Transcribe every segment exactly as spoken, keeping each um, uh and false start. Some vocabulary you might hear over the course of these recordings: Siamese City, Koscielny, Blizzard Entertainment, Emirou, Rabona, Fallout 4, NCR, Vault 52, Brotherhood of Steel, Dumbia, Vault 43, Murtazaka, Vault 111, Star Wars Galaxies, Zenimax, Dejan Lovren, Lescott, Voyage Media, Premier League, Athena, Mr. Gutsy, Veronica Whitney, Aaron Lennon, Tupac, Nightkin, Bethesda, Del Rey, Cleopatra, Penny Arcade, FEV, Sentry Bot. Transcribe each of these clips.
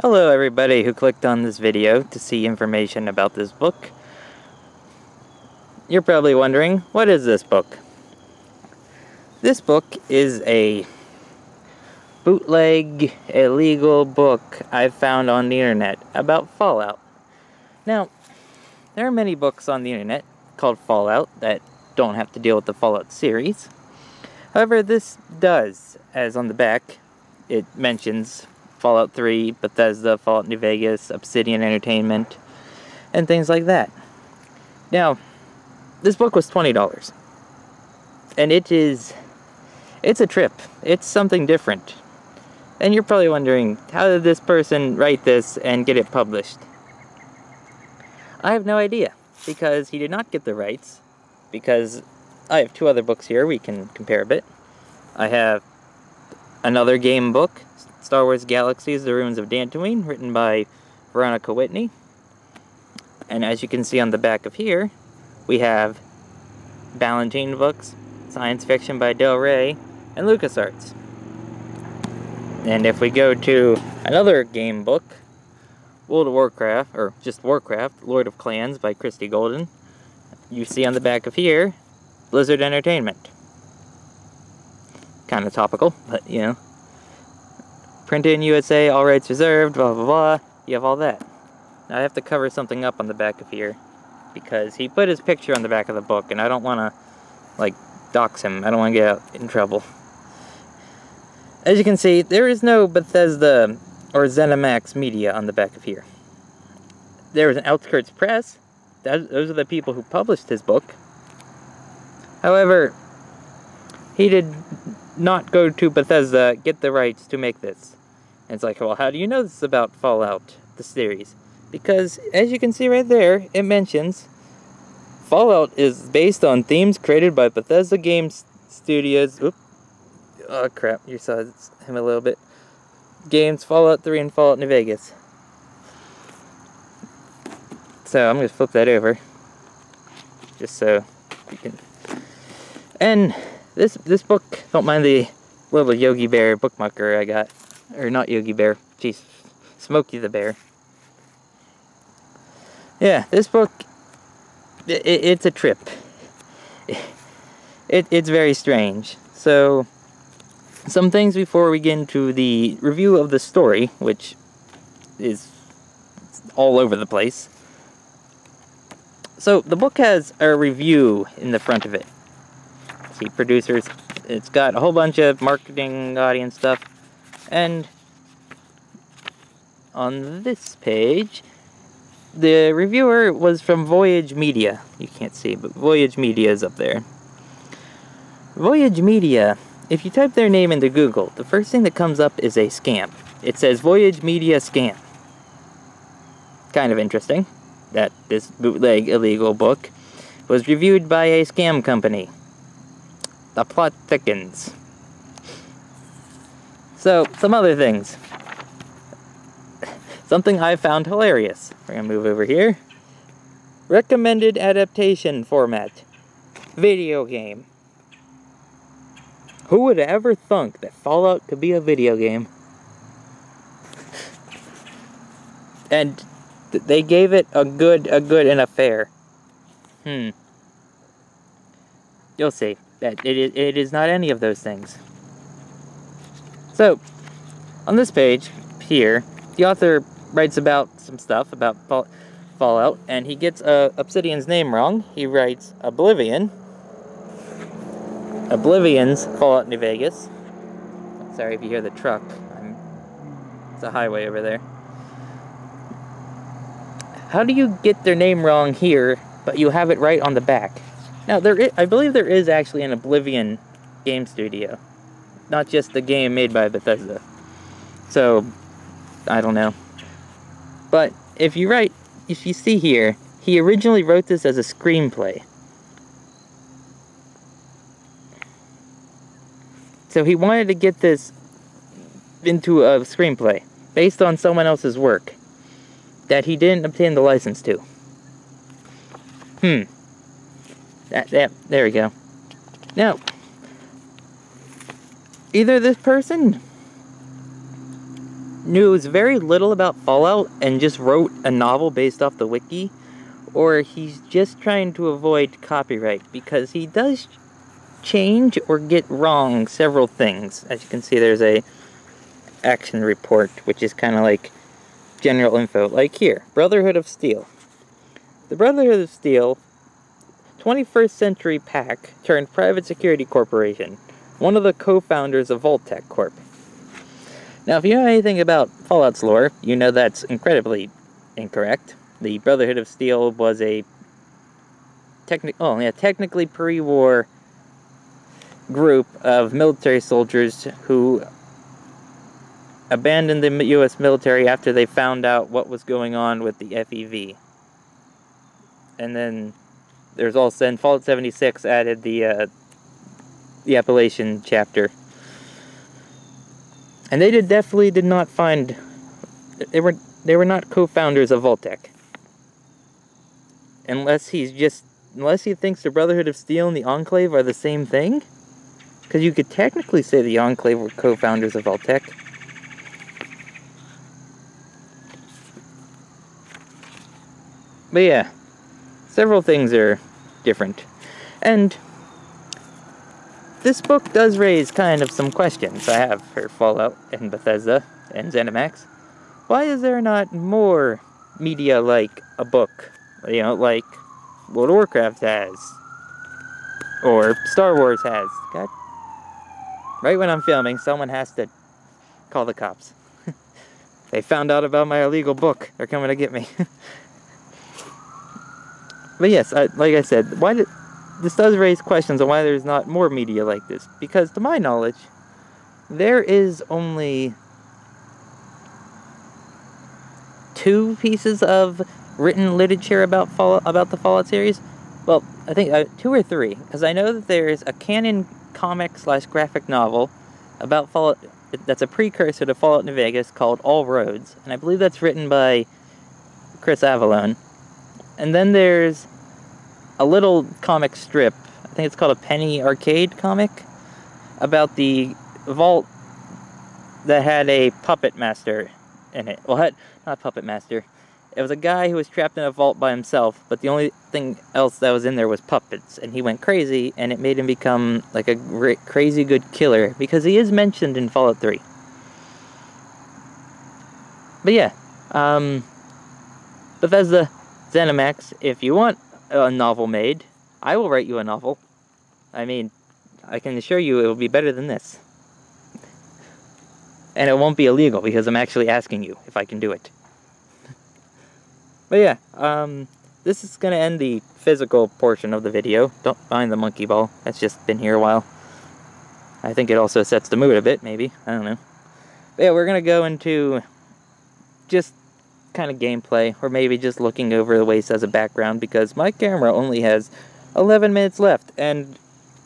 Hello everybody who clicked on this video to see information about this book. You're probably wondering, what is this book? This book is a bootleg, illegal book I found on the internet about Fallout. Now, there are many books on the internet called Fallout that don't have to deal with the Fallout series. However, this does, as on the back, it mentions Fallout three, Bethesda, Fallout New Vegas, Obsidian Entertainment, and things like that. Now, this book was twenty dollars. And it is, it's a trip. It's something different. And you're probably wondering, how did this person write this and get it published? I have no idea, because he did not get the rights, because I have two other books here we can compare a bit. I have another game book, Star Wars Galaxies, The Ruins of Dantooine, written by Veronica Whitney. And as you can see on the back of here, we have Ballantine books, science fiction by Del Rey, and LucasArts. And if we go to another game book, World of Warcraft, or just Warcraft, Lord of Clans by Christy Golden, you see on the back of here, Blizzard Entertainment. Kind of topical, but you know. Printed in U S A, all rights reserved, blah blah blah. You have all that. Now I have to cover something up on the back of here, because he put his picture on the back of the book, and I don't want to, like, dox him. I don't want to get in trouble. As you can see, there is no Bethesda or Zenimax Media on the back of here. There was an Outskirts Press. That, those are the people who published his book. However, he did not go to Bethesda, get the rights to make this. And it's like, well, how do you know this about Fallout, the series? Because, as you can see right there, it mentions Fallout is based on themes created by Bethesda Games Studios. Oops. Oh, crap. You saw him a little bit. Games Fallout three and Fallout New Vegas. So, I'm going to flip that over. Just so you can... And... This this book, don't mind the little Yogi Bear bookmarker I got. Or not Yogi Bear, jeez, Smokey the Bear. Yeah, this book, it, it's a trip. It, it's very strange. So, some things before we get into the review of the story, which is all over the place. So, the book has a review in the front of it. Producers, it's got a whole bunch of marketing audience stuff, and on this page the reviewer was from Voyage Media. You can't see, but Voyage Media is up there. Voyage Media, if you type their name into Google, the first thing that comes up is a scam. It says Voyage Media scam. Kind of interesting that this bootleg illegal book was reviewed by a scam company. The plot thickens. So, some other things. Something I found hilarious. We're gonna move over here. Recommended adaptation format. Video game. Who would have ever thunk that Fallout could be a video game? And th they gave it a good, a good, and a fair. Hmm. You'll see. That it, it is not any of those things. So, on this page here, the author writes about some stuff about Fallout, and he gets uh, Obsidian's name wrong. He writes Oblivion. Oblivion's Fallout New Vegas. Sorry if you hear the truck. I'm, it's a highway over there. How do you get their name wrong here, but you have it right on the back? Now, there is, I believe there is actually an Oblivion game studio, not just the game made by Bethesda. So, I don't know. But, if you write, if you see here, he originally wrote this as a screenplay. So he wanted to get this into a screenplay, based on someone else's work, that he didn't obtain the license to. Hmm. That, that, there we go. Now, either this person knows very little about Fallout and just wrote a novel based off the wiki, or he's just trying to avoid copyright, because he does change or get wrong several things. As you can see, there's a action report, which is kind of like general info. Like here, Brotherhood of Steel. The Brotherhood of Steel twenty-first Century Pack turned private security corporation, one of the co-founders of Vault-Tec Corp. Now, if you know anything about Fallout's lore, you know that's incredibly incorrect. The Brotherhood of Steel was a techni oh, yeah, technically pre-war group of military soldiers who abandoned the U S military after they found out what was going on with the F E V. And then there's also, in Fallout seventy-six, added the uh, the Appalachian chapter. And they did definitely did not find, they were they were not co-founders of Vault-Tec. Unless he's just, unless he thinks the Brotherhood of Steel and the Enclave are the same thing, because you could technically say the Enclave were co-founders of Vault-Tec. But yeah, several things are different, and this book does raise kind of some questions I have for Fallout and Bethesda and Zenimax. Why is there not more media like a book, you know, like World of Warcraft has, or Star Wars has? God, right when I'm filming, someone has to call the cops. They found out about my illegal book. They're coming to get me. But yes, I, like I said, why did... This does raise questions on why there's not more media like this, because to my knowledge, there is only two pieces of written literature about Fallout, about the Fallout series. Well, I think uh, two or three, because I know that there is a canon comic slash graphic novel about Fallout that's a precursor to Fallout New Vegas called All Roads, and I believe that's written by Chris Avellone. And then there's a little comic strip, I think it's called a Penny Arcade comic, about the vault that had a puppet master in it. Well, had, not puppet master. It was a guy who was trapped in a vault by himself, but the only thing else that was in there was puppets, and he went crazy, and it made him become like a crazy good killer, because he is mentioned in Fallout three. But yeah, um, Bethesda, Zenimax, if you want a novel made, I will write you a novel. I mean, I can assure you it will be better than this. And it won't be illegal, because I'm actually asking you if I can do it. But yeah, um, this is going to end the physical portion of the video. Don't mind the monkey ball. That's just been here a while. I think it also sets the mood a bit, maybe. I don't know. But yeah, we're going to go into just kind of gameplay, or maybe just looking over the waste as a background, because my camera only has eleven minutes left, and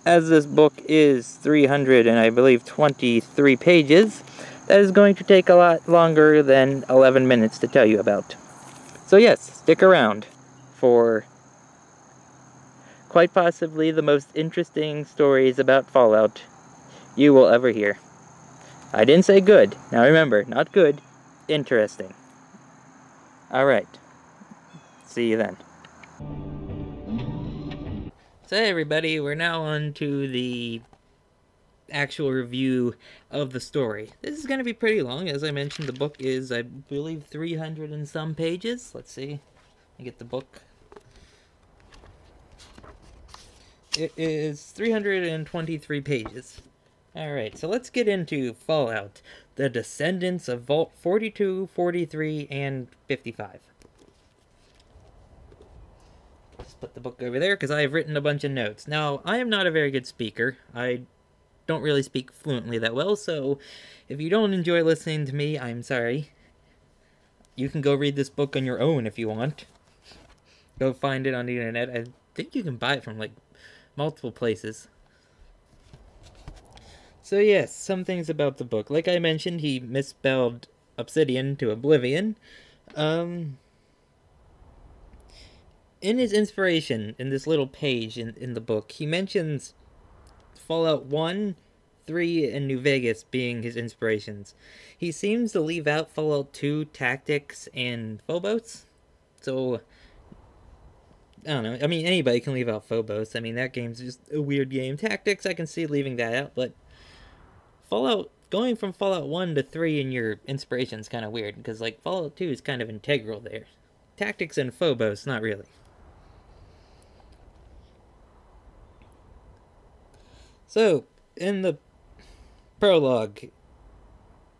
as this book is three hundred and I believe twenty-three pages, that is going to take a lot longer than eleven minutes to tell you about. So yes, stick around for quite possibly the most interesting stories about Fallout you will ever hear. I didn't say good. Now remember, not good, interesting. Alright, see you then. So hey everybody, we're now on to the actual review of the story. This is going to be pretty long. As I mentioned, the book is, I believe, three hundred and some pages. Let's see, let me get the book. It is three hundred twenty-three pages. Alright, so let's get into Fallout, the descendants of Vault forty-two, forty-three, and fifty-five. Just put the book over there, because I have written a bunch of notes. Now, I am not a very good speaker. I don't really speak fluently that well, so if you don't enjoy listening to me, I'm sorry. You can go read this book on your own if you want. Go find it on the internet. I think you can buy it from, like, multiple places. So yes, some things about the book. Like I mentioned, he misspelled Obsidian to Oblivion. Um, in his inspiration, in this little page in, in the book, he mentions Fallout one, three and New Vegas being his inspirations. He seems to leave out Fallout two, Tactics, and Phobos. So, I don't know. I mean, anybody can leave out Phobos. I mean, that game's just a weird game. Tactics, I can see leaving that out, but Fallout, going from Fallout one to three in your inspiration's kind of weird, because, like, Fallout two is kind of integral there. Tactics and Phobos, not really. So, in the prologue,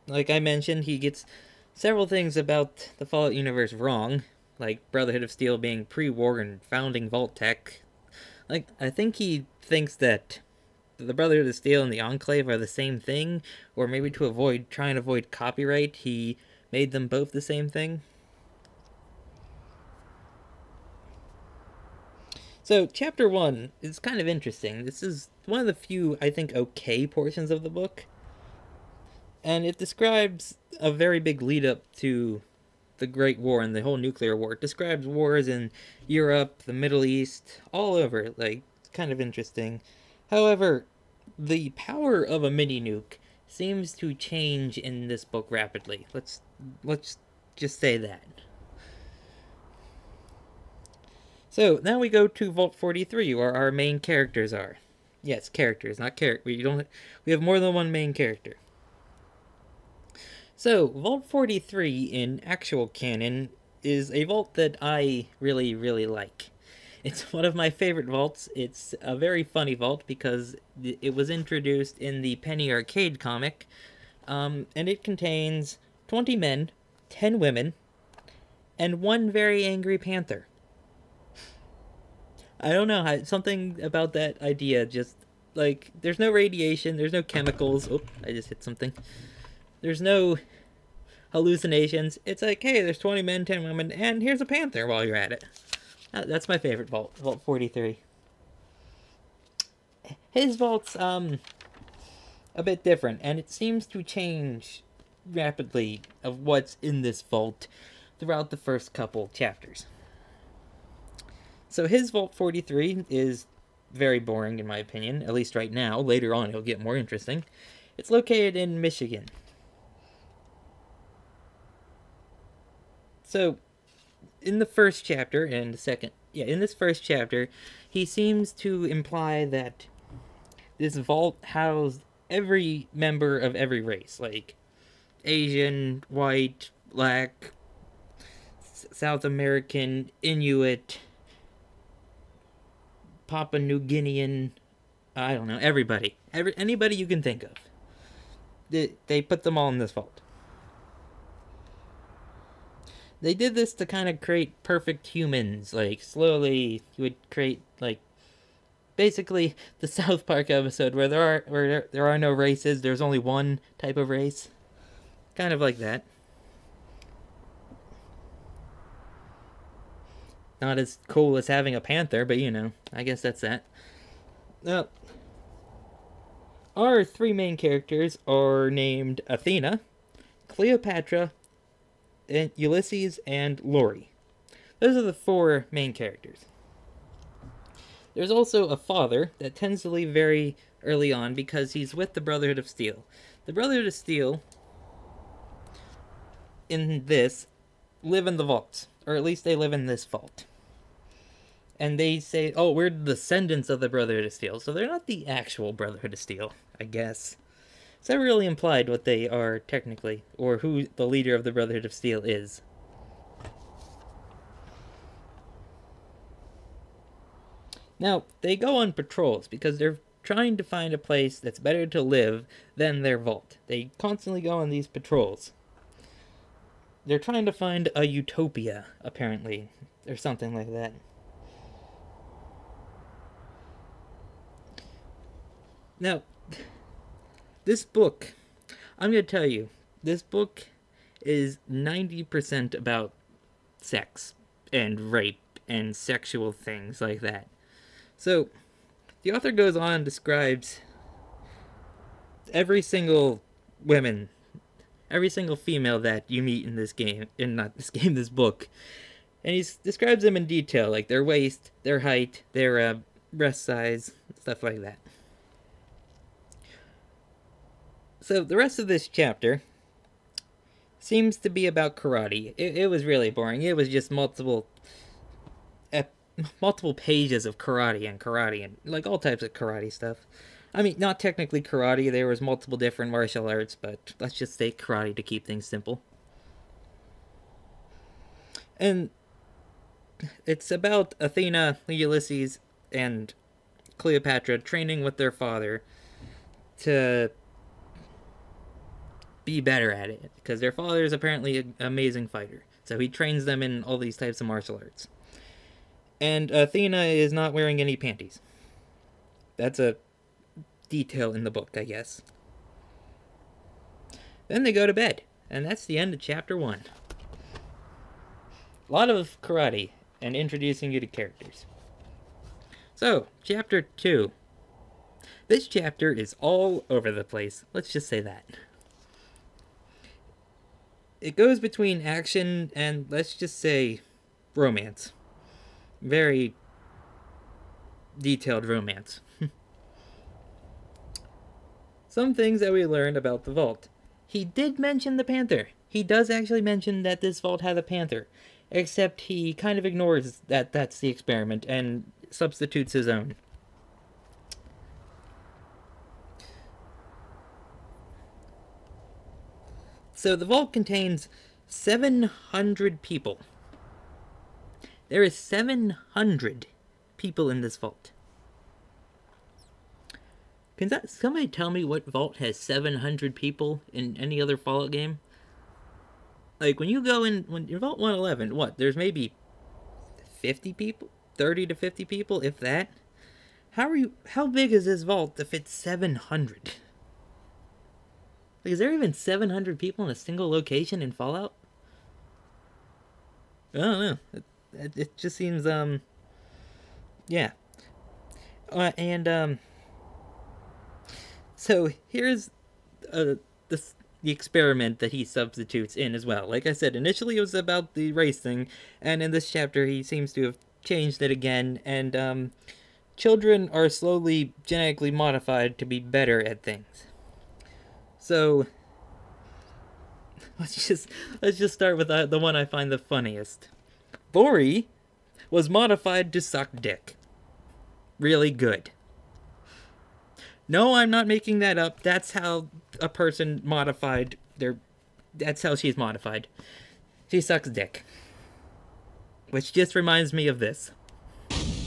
like I mentioned, he gets several things about the Fallout universe wrong, like Brotherhood of Steel being pre-war and founding Vault-Tec. Like, I think he thinks that the Brotherhood of Steel and the Enclave are the same thing, or maybe to avoid trying to avoid copyright, he made them both the same thing. So, chapter one is kind of interesting. This is one of the few, I think, okay portions of the book. And it describes a very big lead-up to the Great War and the whole nuclear war. It describes wars in Europe, the Middle East, all over. Like, it's kind of interesting. However, the power of a mini-nuke seems to change in this book rapidly. Let's, let's just say that. So, now we go to Vault forty-three, where our main characters are. Yes, characters, not character. We don't. We have more than one main character. So, Vault forty-three in actual canon is a vault that I really, really like. It's one of my favorite vaults. It's a very funny vault because it was introduced in the Penny Arcade comic, um, and it contains twenty men, ten women, and one very angry panther. I don't know how, something about that idea just, like, there's no radiation, there's no chemicals, oh, I just hit something, there's no hallucinations, it's like, hey, there's twenty men, ten women, and here's a panther while you're at it. That's my favorite vault, Vault forty-three. His vault's, um, a bit different, and it seems to change rapidly of what's in this vault throughout the first couple chapters. So his Vault forty-three is very boring, in my opinion, at least right now. Later on, it'll get more interesting. It's located in Michigan. So, in the first chapter, and the second, yeah, in this first chapter, he seems to imply that this vault housed every member of every race, like Asian, white, black, South American, Inuit, Papua New Guinean, I don't know, everybody. Every, anybody you can think of. They, they put them all in this vault. They did this to kind of create perfect humans. Like, slowly, you would create, like, basically the South Park episode where there are, where there, there are no races, there's only one type of race. Kind of like that. Not as cool as having a panther, but you know, I guess that's that. Now, our three main characters are named Athena, Cleopatra, and Ulysses, and Lori. Those are the four main characters. There's also a father that tends to leave very early on because he's with the Brotherhood of Steel. The Brotherhood of Steel, in this, live in the vaults, or at least they live in this vault. And they say, oh, we're the descendants of the Brotherhood of Steel. So they're not the actual Brotherhood of Steel, I guess. It's not really implied what they are technically, or who the leader of the Brotherhood of Steel is. Now, they go on patrols because they're trying to find a place that's better to live than their vault. They constantly go on these patrols. They're trying to find a utopia, apparently, or something like that. Now, this book, I'm going to tell you, this book is ninety percent about sex and rape and sexual things like that. So, the author goes on and describes every single woman, every single female that you meet in this game, in not this game, this book. And he describes them in detail, like their waist, their height, their uh, breast size, stuff like that. So the rest of this chapter seems to be about karate. It, it was really boring. It was just multiple ep multiple pages of karate and karate and like all types of karate stuff. I mean, not technically karate. There was multiple different martial arts, but let's just say karate to keep things simple. And it's about Athena, Ulysses, and Cleopatra training with their father to be better at it, because their father is apparently an amazing fighter, so he trains them in all these types of martial arts. And Athena is not wearing any panties. That's a detail in the book, I guess. Then they go to bed, and that's the end of chapter one. A lot of karate and introducing you to characters. So, chapter two. This chapter is all over the place. Let's just say that. It goes between action and, let's just say, romance. Very detailed romance. Some things that we learned about the vault. He did mention the panther. He does actually mention that this vault had a panther. Except he kind of ignores that that's the experiment and substitutes his own. So the vault contains seven hundred people. There is seven hundred people in this vault. Can that, somebody tell me what vault has seven hundred people in any other Fallout game? Like when you go in, when you vault one eleven, what? There's maybe fifty people, thirty to fifty people, if that. How are you? How big is this vault if it's seven hundred? Like, is there even seven hundred people in a single location in Fallout? I don't know. It, it, it just seems, um... yeah. Uh, and, um... so, here's uh, the, the experiment that he substitutes in as well. Like I said, initially it was about the race thing, and in this chapter he seems to have changed it again, and, um... children are slowly genetically modified to be better at things. So, let's just, let's just start with the, the one I find the funniest. Bori was modified to suck dick. Really good. No, I'm not making that up. That's how a person modified their... That's how she's modified. She sucks dick. Which just reminds me of this.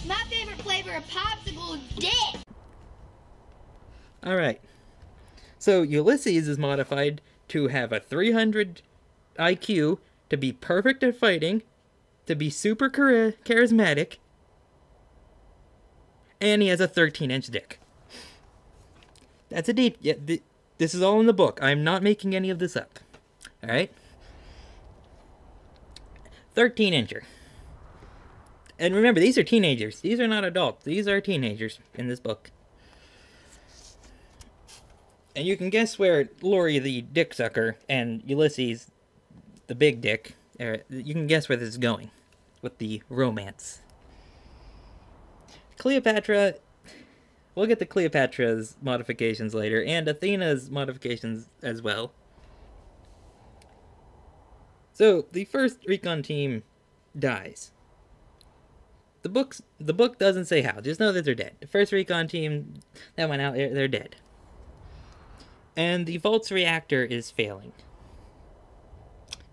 My favorite flavor of popsicle is dick! Alright. So Ulysses is modified to have a three hundred I Q, to be perfect at fighting, to be super char charismatic, and he has a thirteen inch dick. That's a deep... Yeah, th this is all in the book. I'm not making any of this up. Alright? thirteen incher. And remember, these are teenagers. These are not adults. These are teenagers in this book. And you can guess where Lori the dick sucker and Ulysses the big dick, er, you can guess where this is going with the romance. Cleopatra, we'll get to Cleopatra's modifications later, and Athena's modifications as well. So the first recon team dies. The books, the book doesn't say how, just know that they're dead. The first recon team that went out, they're dead. And the vault's reactor is failing.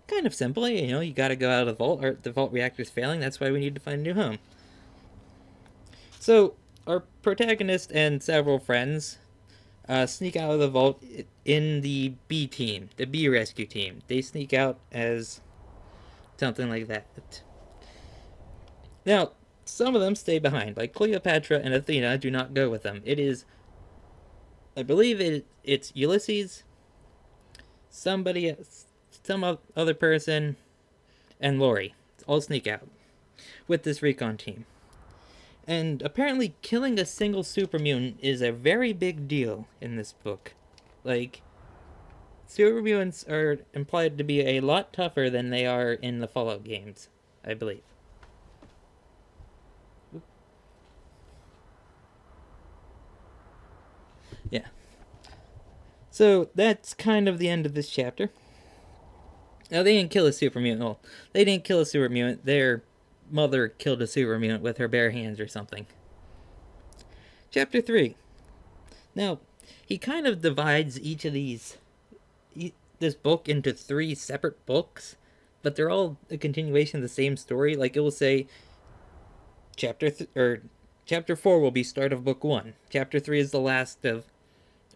Kind of simple, you know, you gotta go out of the vault, or the vault reactor's failing, that's why we need to find a new home. So, our protagonist and several friends uh, sneak out of the vault in the B team, the B rescue team. They sneak out as something like that. Now, some of them stay behind, like Cleopatra and Athena do not go with them. It is... I believe it, it's Ulysses, somebody else, some other person, and Lori. All sneak out with this recon team. And apparently killing a single super mutant is a very big deal in this book. Like, super mutants are implied to be a lot tougher than they are in the Fallout games, I believe. Yeah. So that's kind of the end of this chapter. Now, they didn't kill a super mutant. Well, they didn't kill a super mutant. Their mother killed a super mutant with her bare hands or something. Chapter three. Now, he kind of divides each of these, this book, into three separate books, but they're all a continuation of the same story. Like, it will say, chapter th or chapter four will be start of book one. Chapter three is the last of,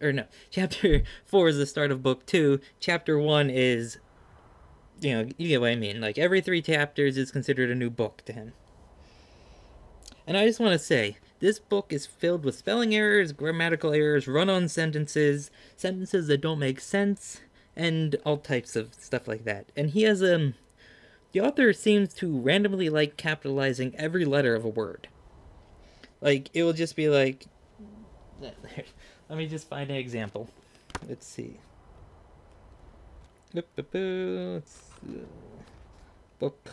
or no, chapter four is the start of book two. Chapter one is, you know, you get what I mean. Like, every three chapters is considered a new book to him. And I just want to say, this book is filled with spelling errors, grammatical errors, run-on sentences, sentences that don't make sense, and all types of stuff like that. And he has, um, the author seems to randomly like capitalizing every letter of a word. Like, it will just be like, let me just find an example. Let's see. Let's, uh, book.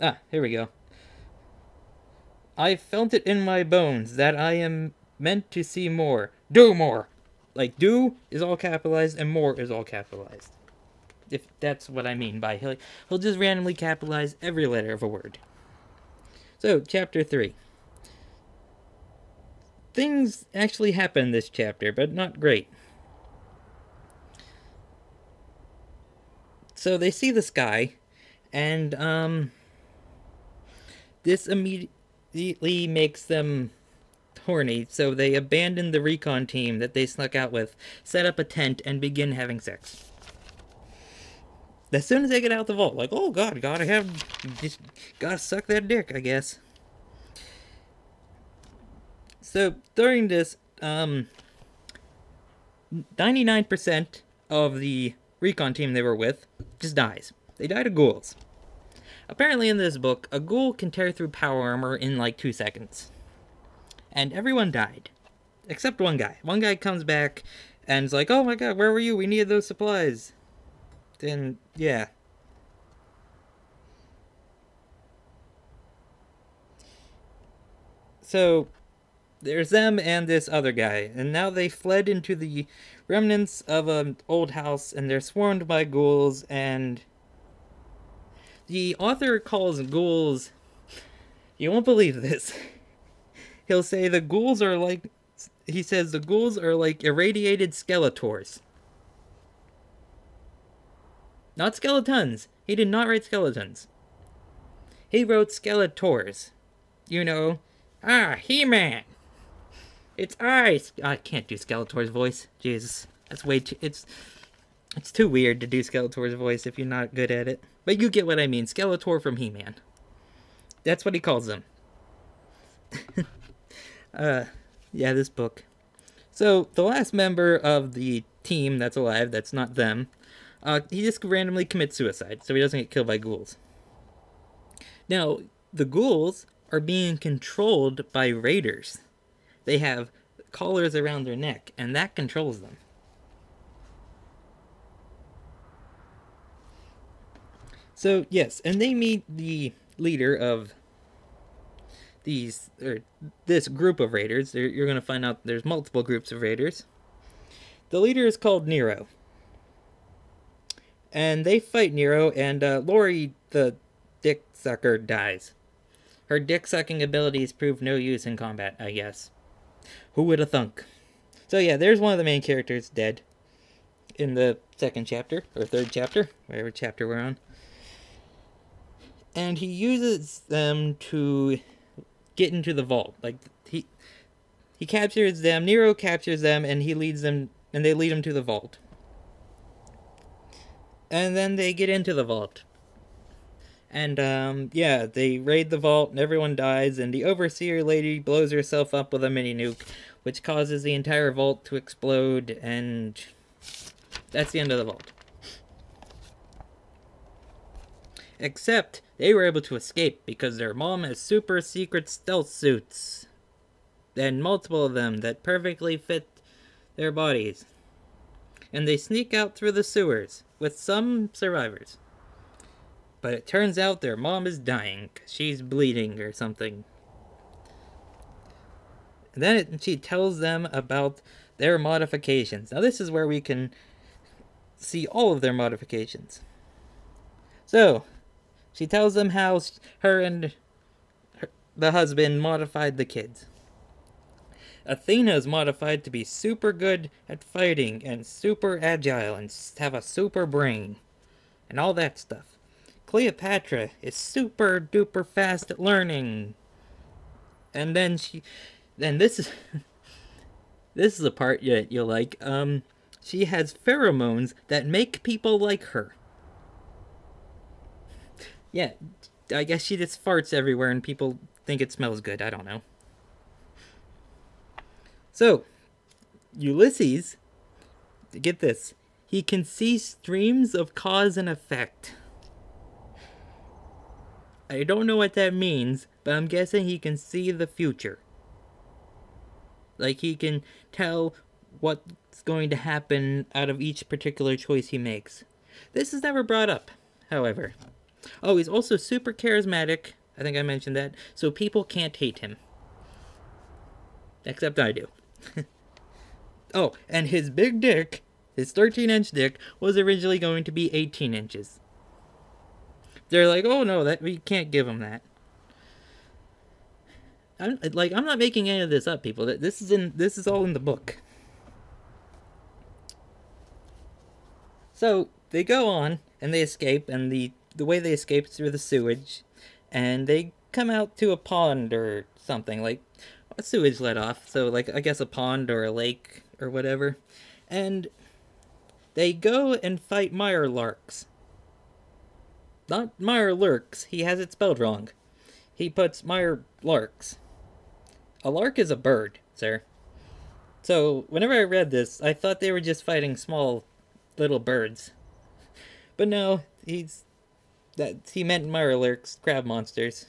Ah, here we go. I felt it in my bones that I am meant to see more. Do more! Like, do is all capitalized and more is all capitalized. If that's what I mean by he'll, he'll just randomly capitalize every letter of a word. So, chapter three. Things actually happen in this chapter, but not great. So, they see the sky, and, um... this immediately makes them horny, so they abandon the recon team that they snuck out with, set up a tent, and begin having sex. As soon as they get out the vault, like, oh god, gotta have, just gotta suck that dick, I guess. So, during this, um, ninety-nine percent of the recon team they were with just dies. They die to ghouls. Apparently in this book, a ghoul can tear through power armor in like two seconds. And everyone died. Except one guy. One guy comes back and is like, oh my god, where were you? We needed those supplies. Then, yeah. So, there's them and this other guy. And now they fled into the remnants of an old house and they're swarmed by ghouls and... the author calls ghouls, you won't believe this, he'll say the ghouls are like, he says the ghouls are like irradiated Skeletors. Not skeletons. He did not write skeletons. He wrote Skeletors. You know, ah, He-Man. It's I, I can't do Skeletor's voice. Jesus, that's way too, it's... it's too weird to do Skeletor's voice if you're not good at it. But you get what I mean. Skeletor from He-Man. That's what he calls them. uh, yeah, this book. So, the last member of the team that's alive, that's not them, uh, he just randomly commits suicide, so he doesn't get killed by ghouls. Now, the ghouls are being controlled by raiders. They have collars around their neck, and that controls them. So, yes, and they meet the leader of these, or this group of raiders. They're, you're going to find out there's multiple groups of raiders. The leader is called Nero. And they fight Nero, and uh, Lori, the dick sucker, dies. Her dick-sucking abilities prove no use in combat, I guess. Who would have thunk? So, yeah, there's one of the main characters dead in the second chapter, or third chapter, whatever chapter we're on. And he uses them to get into the vault. Like, he he captures them, Nero captures them, and he leads them, and they lead him to the vault. And then they get into the vault. And, um, yeah, they raid the vault, and everyone dies, and the overseer lady blows herself up with a mini-nuke, which causes the entire vault to explode, and that's the end of the vault. Except, they were able to escape because their mom has super secret stealth suits. And multiple of them that perfectly fit their bodies. And they sneak out through the sewers, with some survivors. But it turns out their mom is dying. She's bleeding or something. And then it, she tells them about their modifications. Now this is where we can see all of their modifications. So, she tells them how her and her, the husband modified the kids. Athena is modified to be super good at fighting and super agile and have a super brain and all that stuff. Cleopatra is super duper fast at learning. And then she, then this is, this is the part that you'll like. Um, she has pheromones that make people like her. Yeah, I guess she just farts everywhere and people think it smells good. I don't know. So, Ulysses, get this, he can see streams of cause and effect. I don't know what that means, but I'm guessing he can see the future. Like he can tell what's going to happen out of each particular choice he makes. This is never brought up, however. Oh, he's also super charismatic. I think I mentioned that. So people can't hate him. Except I do. Oh, and his big dick, his thirteen inch dick, was originally going to be eighteen inches. They're like, oh no, that we can't give him that. I'm, like, I'm not making any of this up, people. This is in this is all in the book. So they go on and they escape, and the the way they escape is through the sewage, and they come out to a pond or something like. Sewage let off, so like I guess a pond or a lake or whatever, and they go and fight Mire Larks. Not Mire Lurks, he has it spelled wrong. He puts Mire Larks. A lark is a bird, sir. So whenever I read this, I thought they were just fighting small little birds, but no, he's that he meant Mire Lurks, crab monsters.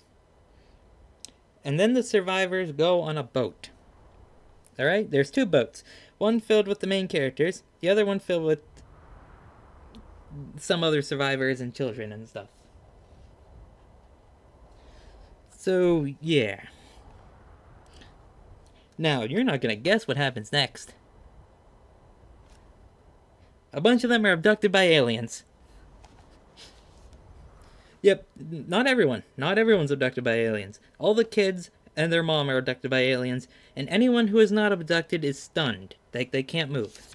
And then the survivors go on a boat. Alright, there's two boats. One filled with the main characters. The other one filled with some other survivors and children and stuff. So, yeah. Now, you're not going to guess what happens next. A bunch of them are abducted by aliens. Yep, not everyone. Not everyone's abducted by aliens. All the kids and their mom are abducted by aliens, and anyone who is not abducted is stunned. They, they can't move.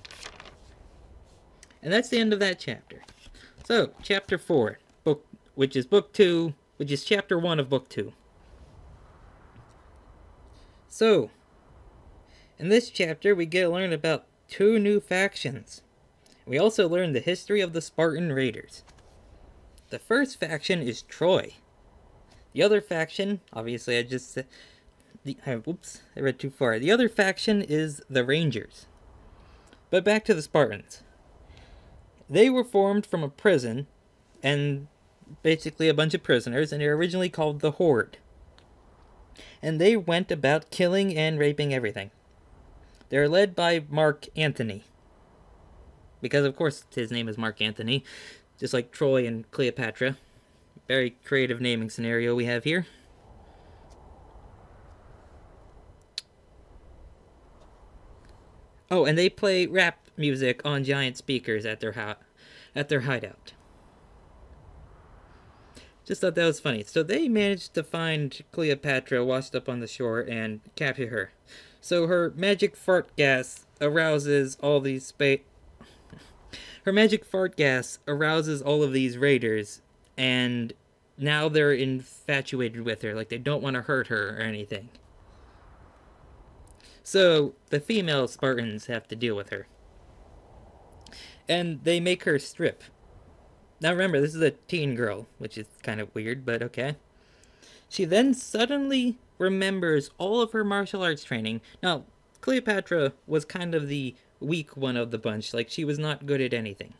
And that's the end of that chapter. So, chapter four, book, which is book two, which is chapter one of book two. So, in this chapter, we get to learn about two new factions. We also learn the history of the Spartan Raiders. The first faction is Troy. The other faction, obviously I just said, the, I, oops, I read too far. The other faction is the Rangers. But back to the Spartans. They were formed from a prison, and basically a bunch of prisoners, and they were originally called the Horde. And they went about killing and raping everything. They were led by Mark Antony. Because of course his name is Mark Antony. Just like Troy and Cleopatra. Very creative naming scenario we have here. Oh, and they play rap music on giant speakers at their ho at their hideout. Just thought that was funny. So they managed to find Cleopatra washed up on the shore and capture her. So her magic fart gas arouses all these spa- Her magic fart gas arouses all of these raiders, and now they're infatuated with her. Like, they don't want to hurt her or anything. So, the female Spartans have to deal with her. And they make her strip. Now remember, this is a teen girl, which is kind of weird, but okay. She then suddenly remembers all of her martial arts training. Now, Cleopatra was kind of the weak one of the bunch, like she was not good at anything.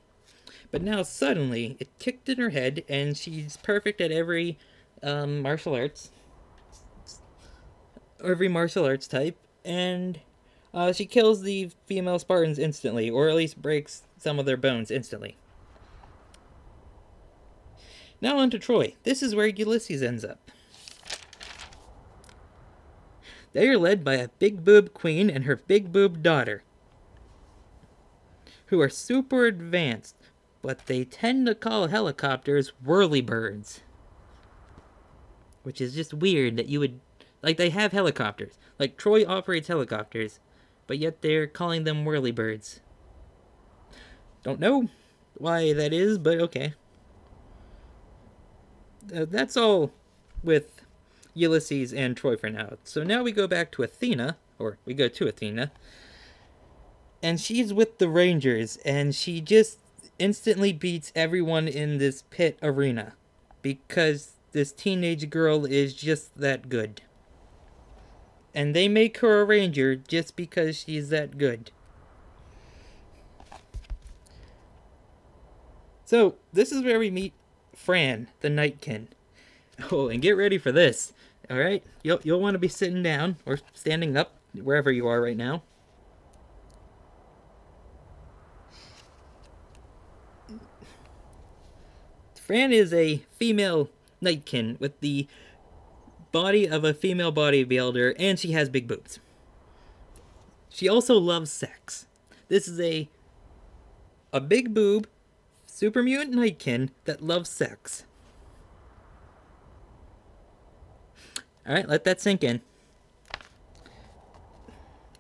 But now suddenly it kicked in her head and she's perfect at every um, martial arts, every martial arts type, and uh, she kills the female Spartans instantly, or at least breaks some of their bones instantly. Now on to Troy. This is where Ulysses ends up. They are led by a big boob queen and her big boob daughter, who are super advanced, but they tend to call helicopters whirlybirds. Which is just weird that you would... Like, they have helicopters. Like, Troy operates helicopters, but yet they're calling them whirlybirds. Don't know why that is, but okay. Uh, that's all with Ulysses and Troy for now. So now we go back to Athena, or we go to Athena, and she's with the Rangers, and she just instantly beats everyone in this pit arena, because this teenage girl is just that good. And they make her a ranger just because she's that good. So, this is where we meet Fran, the Nightkin. Oh, and get ready for this, alright? You'll, you'll want to be sitting down, or standing up, wherever you are right now. Fran is a female Nightkin with the body of a female bodybuilder, and she has big boobs. She also loves sex. This is a a big boob, super mutant Nightkin that loves sex. Alright, let that sink in.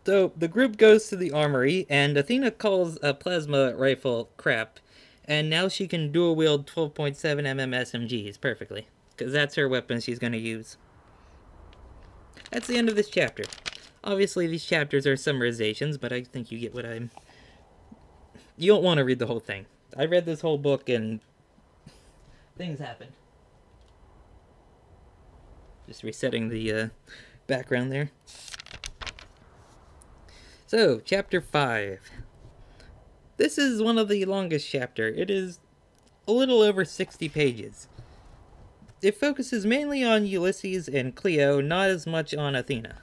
So, the group goes to the armory, and Athena calls a plasma rifle crap, and now she can dual-wield twelve point seven millimeter S M Gs perfectly, because that's her weapon she's going to use. That's the end of this chapter. Obviously, these chapters are summarizations, but I think you get what I'm... You don't want to read the whole thing. I read this whole book, and things happened. Just resetting the uh, background there. So, chapter five. This is one of the longest chapter. It is a little over sixty pages. It focuses mainly on Ulysses and Cleo, not as much on Athena.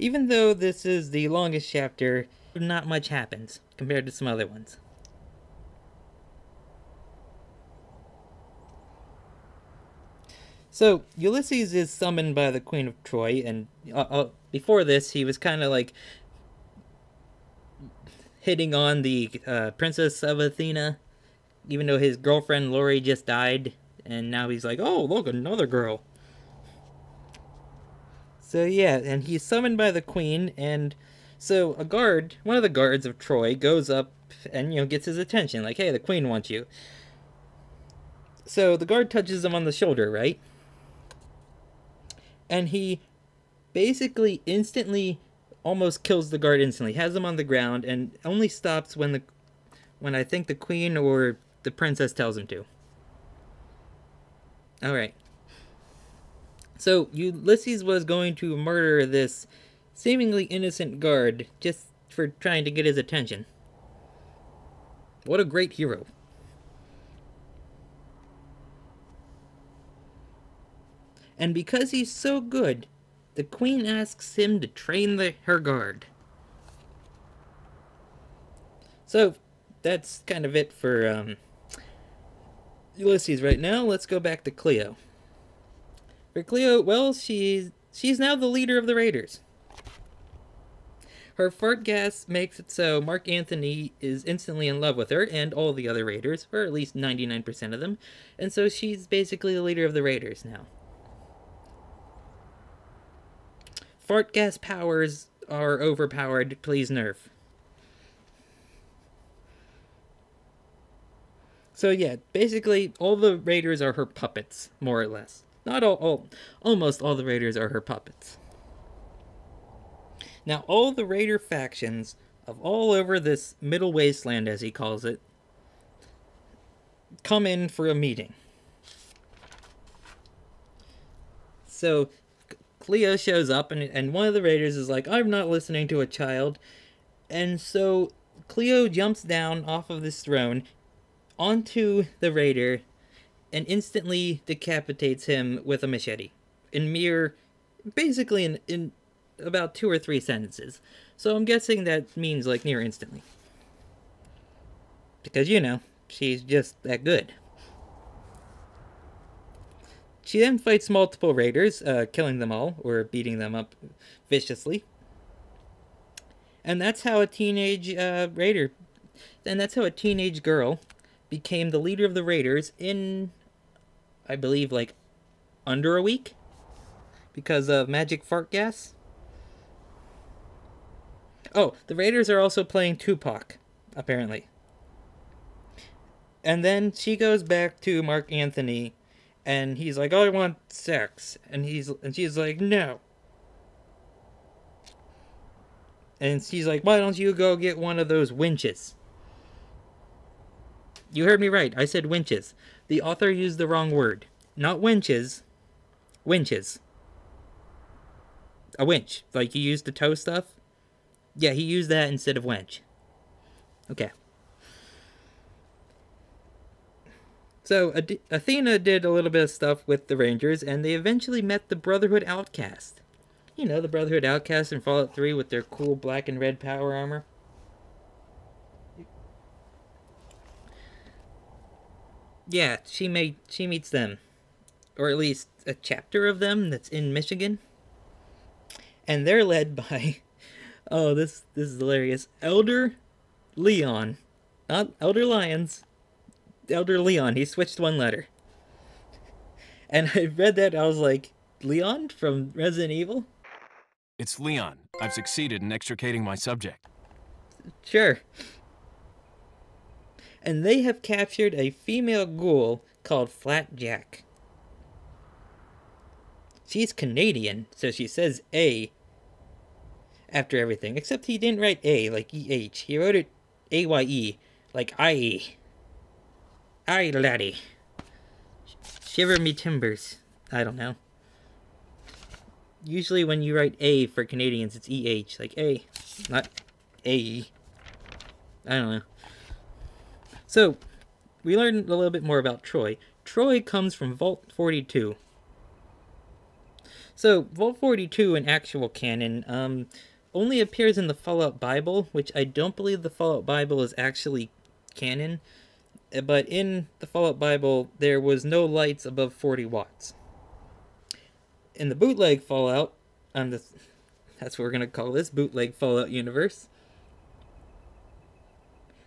Even though this is the longest chapter, not much happens compared to some other ones. So, Ulysses is summoned by the Queen of Troy, and uh, uh, before this he was kind of like hitting on the uh, Princess of Athena, even though his girlfriend Lori just died, and now he's like, oh, look, another girl. So yeah, and he's summoned by the Queen, and so a guard, one of the guards of Troy, goes up and, you know, gets his attention, like, hey, the Queen wants you. So the guard touches him on the shoulder, right? And he basically instantly almost kills the guard instantly, has him on the ground, and only stops when the when I think the Queen or the princess tells him to. Alright. So Ulysses was going to murder this seemingly innocent guard just for trying to get his attention. What a great hero. And because he's so good, the Queen asks him to train the, her guard. So, that's kind of it for um, Ulysses right now. Let's go back to Cleo. For Cleo, well, she's, she's now the leader of the Raiders. Her fart gas makes it so Mark Antony is instantly in love with her and all the other Raiders, or at least ninety-nine percent of them, and so she's basically the leader of the Raiders now. Fart gas powers are overpowered, please nerf. So yeah, basically all the Raiders are her puppets, more or less. Not all, all almost all the Raiders are her puppets. Now all the Raider factions of all over this Middle Wasteland, as he calls it, come in for a meeting. So Cleo shows up, and, and one of the Raiders is like, I'm not listening to a child. And so Cleo jumps down off of this throne onto the Raider and instantly decapitates him with a machete. In mere, basically in, in about two or three sentences. So I'm guessing that means like near instantly. Because, you know, she's just that good. She then fights multiple raiders, uh, killing them all or beating them up viciously. And that's how a teenage uh, raider, and that's how a teenage girl became the leader of the raiders in, I believe, like under a week because of magic fart gas. Oh, the raiders are also playing Tupac, apparently. And then she goes back to Mark Anthony, and he's like, "Oh, I want sex," and he's and she's like, "No." And she's like, "Why don't you go get one of those winches?" You heard me right. I said winches. The author used the wrong word. Not winches. Winches. A winch. Like you use to tow stuff? Yeah, he used that instead of winch. Okay. So, Ad- Athena did a little bit of stuff with the Rangers, and they eventually met the Brotherhood Outcast. You know, the Brotherhood Outcast in Fallout three with their cool black and red power armor. Yeah, she made, she meets them. Or at least a chapter of them that's in Michigan. And they're led by... Oh, this, this is hilarious. Elder Leon. Not Elder Lions. Elder Leon. He switched one letter. And I read that, I was like, Leon from Resident Evil? It's Leon. I've succeeded in extricating my subject. Sure. And they have captured a female ghoul called Flatjack. She's Canadian, so she says A after everything. Except he didn't write A like E H. He wrote it A Y E like I E. Aye, laddie. Shiver me timbers. I don't know. Usually when you write A for Canadians, it's E H. Like A. Not A E. I don't know. So, we learned a little bit more about Troy. Troy comes from Vault forty-two. So, Vault forty-two in actual canon um, only appears in the Fallout Bible, which I don't believe the Fallout Bible is actually canon. But in the Fallout Bible, there was no lights above forty watts. In the bootleg Fallout, um, the, that's what we're going to call this, bootleg Fallout universe.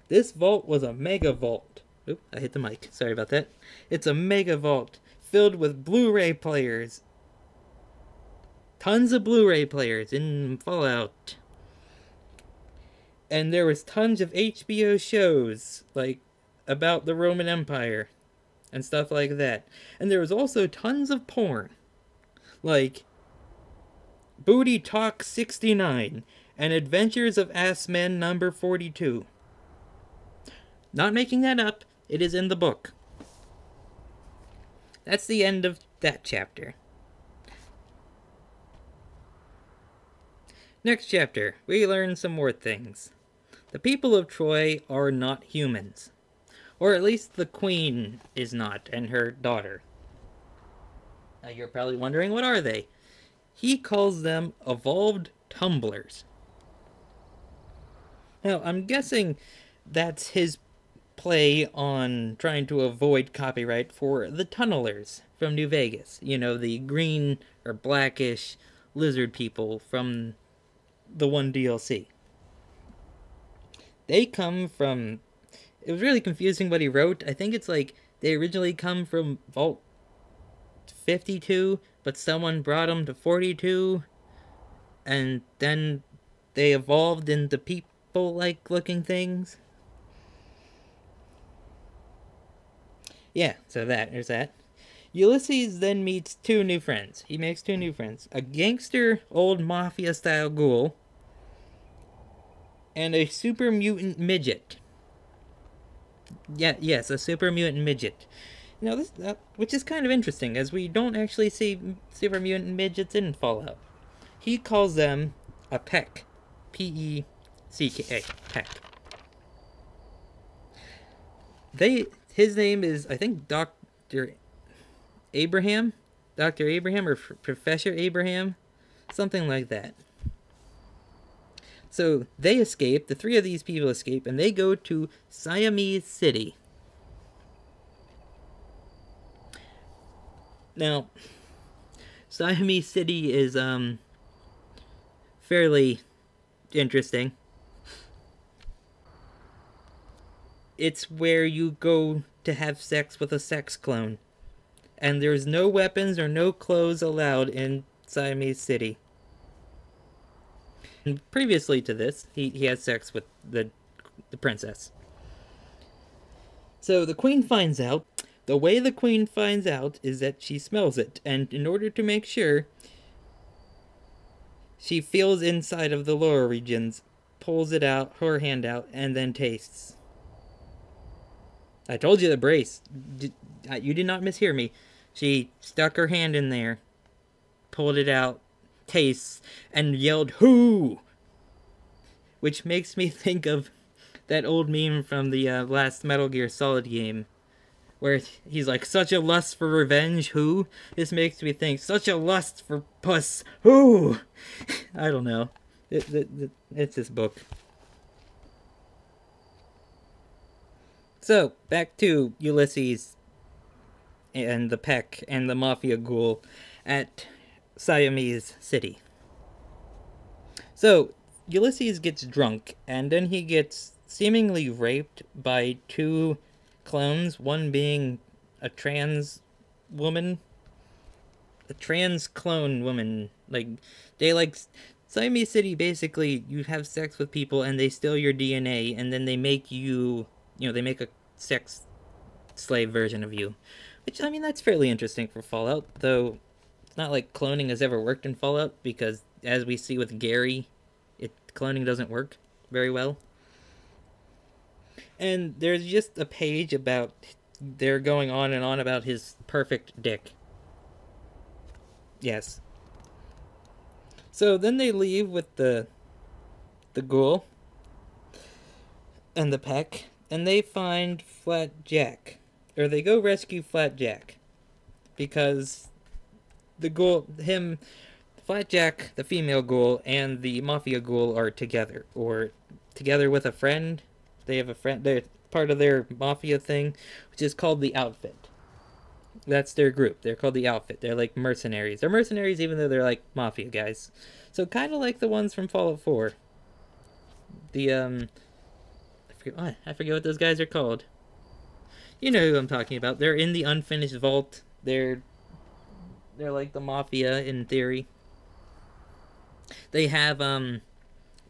This vault was a mega vault. Oop, I hit the mic. Sorry about that. It's a mega vault filled with Blu-ray players. Tons of Blu-ray players in Fallout. And there was tons of H B O shows, like, about the Roman Empire and stuff like that. And there was also tons of porn. Like Booty Talk sixty-nine and Adventures of Ass Men number forty-two. Not making that up, it is in the book. That's the end of that chapter. Next chapter, we learn some more things. The people of Troy are not humans. Or at least the queen is not, and her daughter. Now you're probably wondering, what are they? He calls them evolved tumblers. Now, I'm guessing that's his play on trying to avoid copyright for the tunnelers from New Vegas. You know, the green or blackish lizard people from the one D L C. They come from... It was really confusing what he wrote. I think it's like they originally come from Vault fifty-two, but someone brought them to forty-two, and then they evolved into people-like looking things. Yeah, so that, there's that. Ulysses then meets two new friends. He makes two new friends. A gangster old mafia-style ghoul, and a super mutant midget. Yeah, yes, a super mutant midget. Now this, uh, which is kind of interesting, as we don't actually see super mutant midgets in Fallout. He calls them a peck, P E C K, peck. They, his name is, I think, Doctor Abraham, Doctor Abraham, or F Professor Abraham, something like that. So they escape, the three of these people escape, and they go to Siamese City. Now, Siamese City is um fairly interesting. It's where you go to have sex with a sex clone. And there's no weapons or no clothes allowed in Siamese City. And previously to this, he, he had sex with the, the princess. So the queen finds out. The way the queen finds out is that she smells it. And in order to make sure, she feels inside of the lower regions, pulls it out, her hand out, and then tastes. I told you the brace. Did, you did not mishear me. She stuck her hand in there, pulled it out, tastes, and yelled, "Who?" Which makes me think of that old meme from the uh, last Metal Gear Solid game, where he's like, "Such a lust for revenge, who?" This makes me think, "Such a lust for puss, who?" I don't know. It, it, it, it's this book. So, back to Ulysses and the Peck and the Mafia Ghoul at Siamese City. So, Ulysses gets drunk, and then he gets seemingly raped by two clones, one being a trans woman. A trans clone woman. Like, they like... Siamese City, basically, you have sex with people, and they steal your D N A, and then they make you... You know, they make a sex slave version of you. Which, I mean, that's fairly interesting for Fallout, though it's not like cloning has ever worked in Fallout, because as we see with Gary, it cloning doesn't work very well. And there's just a page about they're going on and on about his perfect dick. Yes. So then they leave with the the ghoul and the Peck. And they find Flatjack, or they go rescue Flatjack, because the ghoul, him, Flatjack, the female ghoul, and the mafia ghoul are together, or together with a friend. They have a friend. They're part of their mafia thing, which is called the Outfit. That's their group. They're called the Outfit. They're like mercenaries. They're mercenaries, even though they're like mafia guys. So kind of like the ones from Fallout four. The um. I forget what those guys are called. You know who I'm talking about. They're in the unfinished vault. They're they're like the mafia in theory. They have um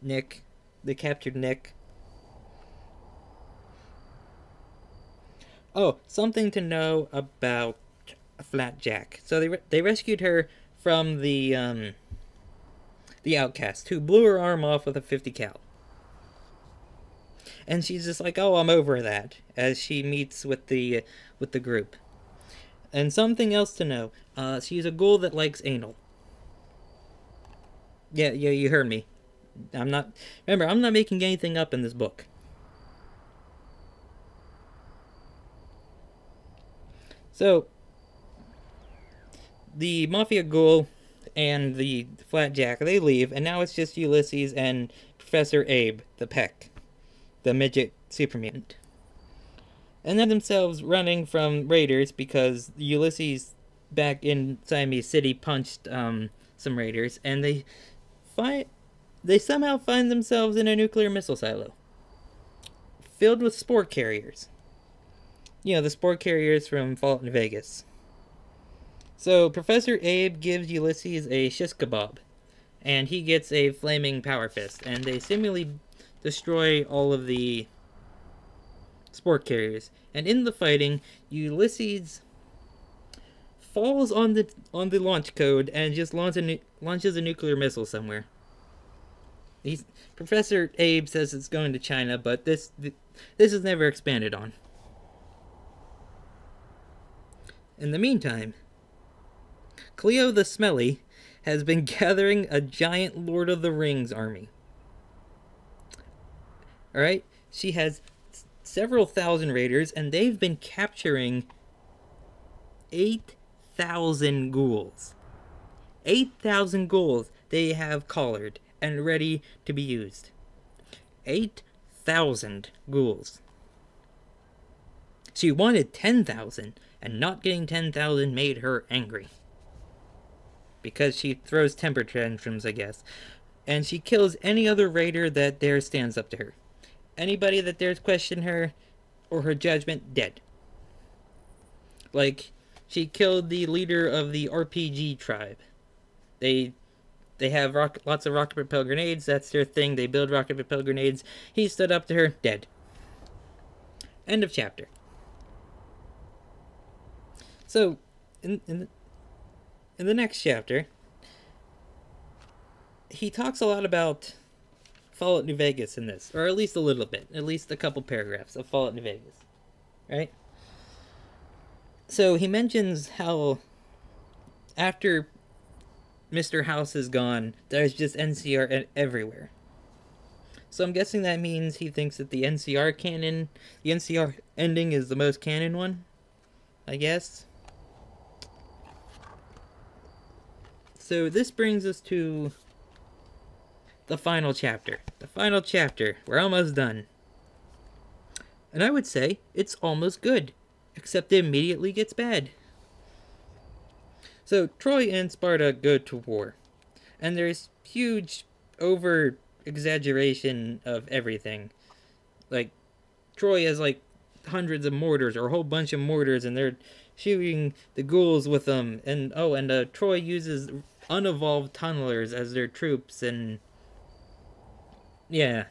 Nick. They captured Nick. Oh, something to know about Flatjack. So they re they rescued her from the um the outcast who blew her arm off with a fifty cal. And she's just like, "Oh, I'm over that," as she meets with the with the group. And something else to know, uh, she's a ghoul that likes anal. Yeah, yeah, you heard me. I'm not. Remember, I'm not making anything up in this book. So, the mafia ghoul and the Flatjack, they leave, and now it's just Ulysses and Professor Abe, the Peck, the midget supermutant. And then themselves running from raiders, because Ulysses back in Siamese City punched um, some raiders, and they find they somehow find themselves in a nuclear missile silo filled with spore carriers. You know, the spore carriers from Fallout New Vegas. So Professor Abe gives Ulysses a shish kebab, and he gets a flaming power fist, and they seemingly destroy all of the sport carriers. And in the fighting, Ulysses falls on the on the launch code and just launch a, launches a nuclear missile somewhere. He's, Professor Abe says it's going to China, but this this is never expanded on. In the meantime, Cleo the Smelly has been gathering a giant Lord of the Rings army. Alright, she has several thousand raiders, and they've been capturing eight thousand ghouls. eight thousand ghouls they have collared and ready to be used. eight thousand ghouls. She wanted ten thousand, and not getting ten thousand made her angry. Because she throws temper tantrums, I guess. And she kills any other raider that dares stands up to her. Anybody that dares question her or her judgment, dead. Like, she killed the leader of the R P G tribe. They they have rock, lots of rocket propelled grenades. That's their thing. They build rocket propelled grenades. He stood up to her, dead. End of chapter. So, in, in, the, in the next chapter, he talks a lot about Fallout New Vegas in this. Or at least a little bit. At least a couple paragraphs of Fallout New Vegas. Right? So he mentions how after Mister House is gone, there's just N C R everywhere. So I'm guessing that means he thinks that the N C R canon, the N C R ending is the most canon one, I guess. So this brings us to the final chapter. The final chapter. We're almost done. And I would say it's almost good. Except it immediately gets bad. So Troy and Sparta go to war, and there's huge over exaggeration of everything. Like, Troy has like hundreds of mortars, or a whole bunch of mortars, and they're shooting the ghouls with them. And oh, and uh, Troy uses unevolved tunnelers as their troops, and yeah.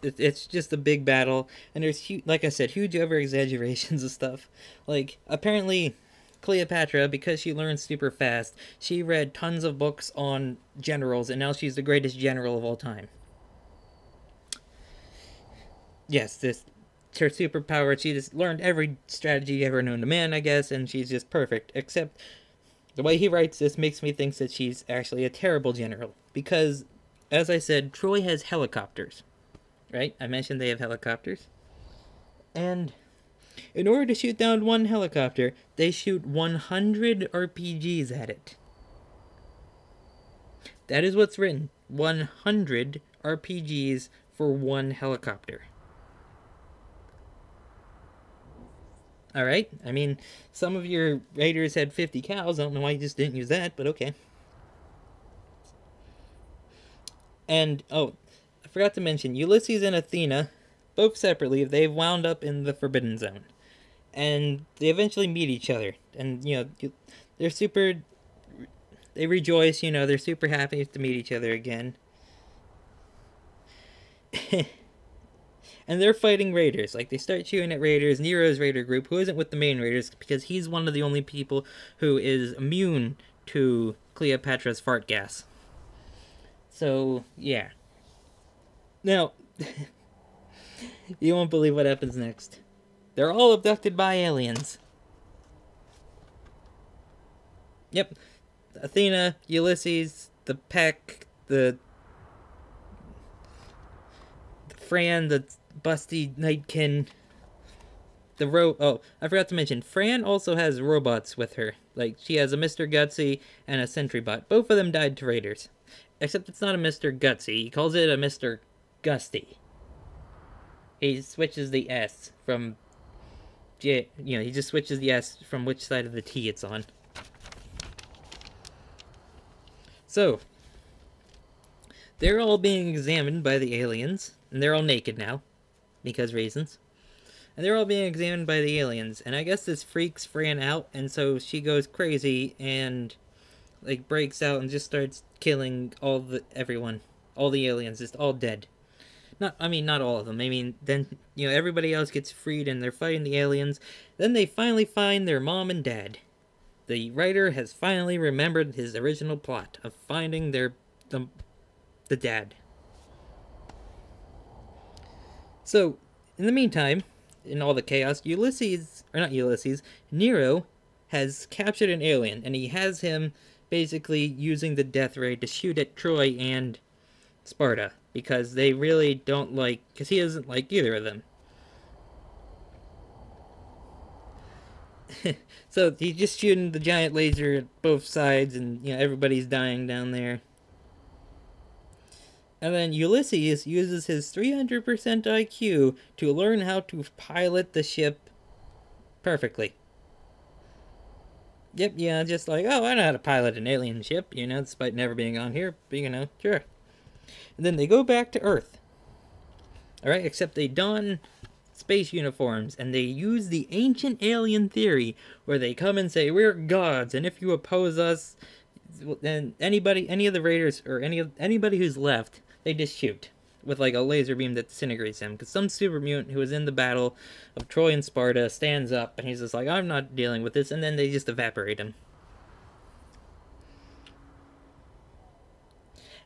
It's just a big battle, and there's, huge, like I said, huge over-exaggerations of stuff. Like, apparently, Cleopatra, because she learned super fast, she read tons of books on generals, and now she's the greatest general of all time. Yes, this her superpower, she just learned every strategy ever known to man, I guess, and she's just perfect. Except, the way he writes this makes me think that she's actually a terrible general. Because, as I said, Troy has helicopters. Right? I mentioned they have helicopters. And in order to shoot down one helicopter, they shoot one hundred R P Gs at it. That is what's written. one hundred R P Gs for one helicopter. Alright? I mean, some of your raiders had fifty cows. I don't know why you just didn't use that, but okay. And, oh, I forgot to mention, Ulysses and Athena, both separately, they've wound up in the Forbidden Zone. And they eventually meet each other. And, you know, they're super... They rejoice, you know, they're super happy to meet each other again. And they're fighting raiders. Like, they start shooting at raiders. Nero's raider group, who isn't with the main raiders, because he's one of the only people who is immune to Cleopatra's fart gas. So, yeah. Now, you won't believe what happens next. They're all abducted by aliens. Yep. Athena, Ulysses, the Peck, the... the Fran, the busty Nightkin, the ro- Oh, I forgot to mention, Fran also has robots with her. Like, she has a Mister Gutsy and a Sentry Bot. Both of them died to raiders. Except it's not a Mister Gutsy. He calls it a Mister Gusty. He switches the S from, you know, he just switches the S from which side of the T it's on. So, they're all being examined by the aliens, and they're all naked now, because reasons. And they're all being examined by the aliens, and I guess this freaks Fran out, and so she goes crazy and, like, breaks out and just starts killing all the, everyone. All the aliens, just all dead. Not, I mean, not all of them. I mean, then, you know, everybody else gets freed and they're fighting the aliens. Then they finally find their mom and dad. The writer has finally remembered his original plot of finding their, the, the dad. So, in the meantime, in all the chaos, Ulysses, or not Ulysses, Nero has captured an alien. And he has him basically using the death ray to shoot at Troy and Sparta. Because they really don't like... Because he doesn't like either of them. So he's just shooting the giant laser at both sides. And, you know, everybody's dying down there. And then Ulysses uses his three hundred percent I Q to learn how to pilot the ship perfectly. Yep, yeah, just like, oh, I know how to pilot an alien ship, you know, despite never being on here, but, you know, sure. And then they go back to Earth. Alright, except they don space uniforms, and they use the ancient alien theory, where they come and say, we're gods, and if you oppose us, then anybody, any of the raiders, or any of, anybody who's left, they just shoot. With, like, a laser beam that disintegrates him. Because some super mutant who was in the battle of Troy and Sparta stands up, and he's just like, I'm not dealing with this. And then they just evaporate him.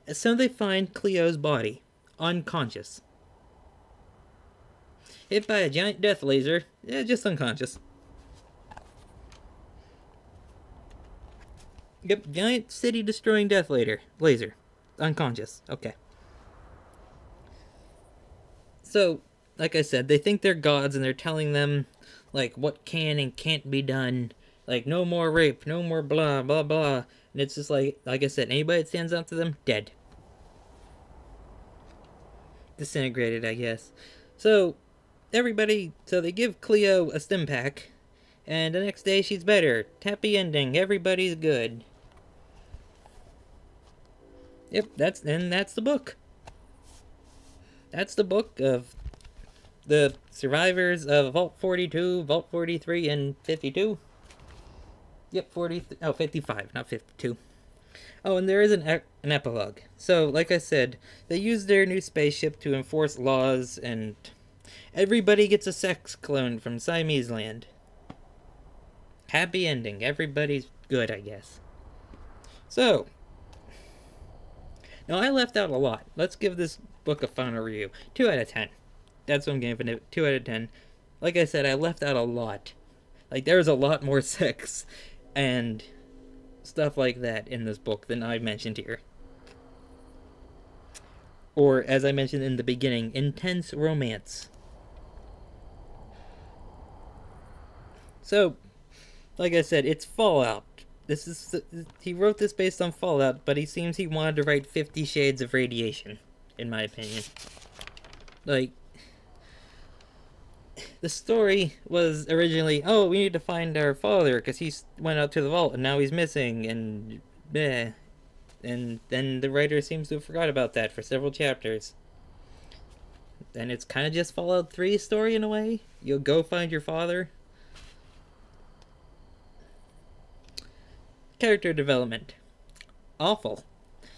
And so they find Cleo's body, unconscious. Hit by a giant death laser. Yeah, just unconscious. Yep, giant city-destroying death laser. Unconscious. Okay. So, like I said, they think they're gods, and they're telling them, like, what can and can't be done. Like, no more rape, no more blah, blah, blah. And it's just like, like I said, anybody that stands up to them, dead. Disintegrated, I guess. So, everybody, so they give Cleo a stim pack, and the next day she's better. Happy ending, everybody's good. Yep, that's, and that's the book. That's the book of the survivors of Vault forty-two, Vault forty-three, and fifty-two. Yep, forty, oh, fifty-five, not fifty-two. Oh, and there is an, ep an epilogue. So, like I said, they use their new spaceship to enforce laws, and everybody gets a sex clone from Siamese land. Happy ending. Everybody's good, I guess. So, now I left out a lot. Let's give this book a final review. two out of ten. That's what I'm giving it. two out of ten. Like I said, I left out a lot. Like, there's a lot more sex and stuff like that in this book than I mentioned here. Or, as I mentioned in the beginning, intense romance. So, like I said, it's Fallout. This is, he wrote this based on Fallout, but he seems he wanted to write Fifty Shades of Radiation. In my opinion. Like, the story was originally, oh, we need to find our father because he went out to the vault and now he's missing, and bleh. And then the writer seems to have forgot about that for several chapters. And it's kind of just Fallout three story in a way. You'll go find your father. Character development. Awful.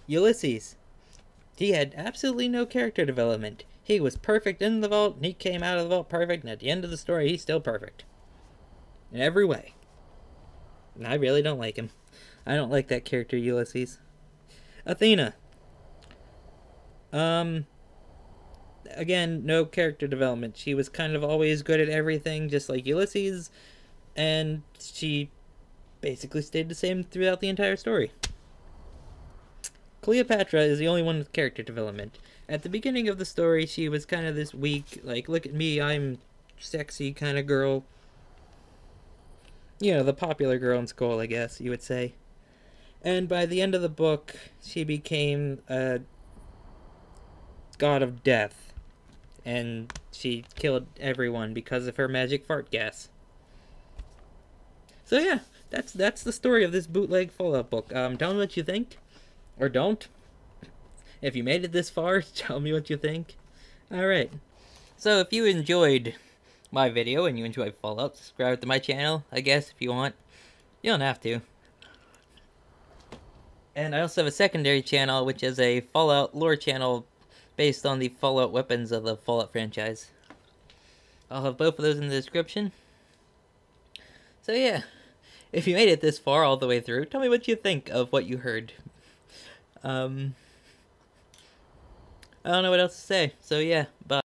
Ulysses. He had absolutely no character development. He was perfect in the vault, and he came out of the vault perfect, and at the end of the story, he's still perfect. In every way. And I really don't like him. I don't like that character, Ulysses. Athena. Um, again, no character development. She was kind of always good at everything, just like Ulysses, and she basically stayed the same throughout the entire story. Cleopatra is the only one with character development. At the beginning of the story, she was kind of this weak, like, look at me, I'm sexy kind of girl. You know, the popular girl in school, I guess, you would say. And by the end of the book, she became a god of death. And she killed everyone because of her magic fart gas. So yeah, that's that's the story of this bootleg Fallout book. Um, tell me what you think. Or don't. If you made it this far, tell me what you think. Alright. So if you enjoyed my video and you enjoyed Fallout, subscribe to my channel, I guess, if you want. You don't have to. And I also have a secondary channel, which is a Fallout lore channel based on the Fallout weapons of the Fallout franchise. I'll have both of those in the description. So yeah. If you made it this far, all the way through, tell me what you think of what you heard. Um, I don't know what else to say, so yeah, bye.